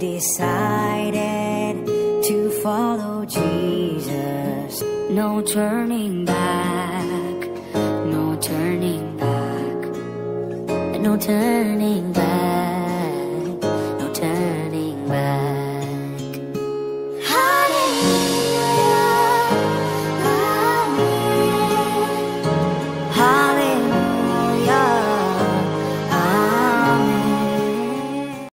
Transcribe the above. decided to follow Jesus. No turning back, no turning back, no turning back.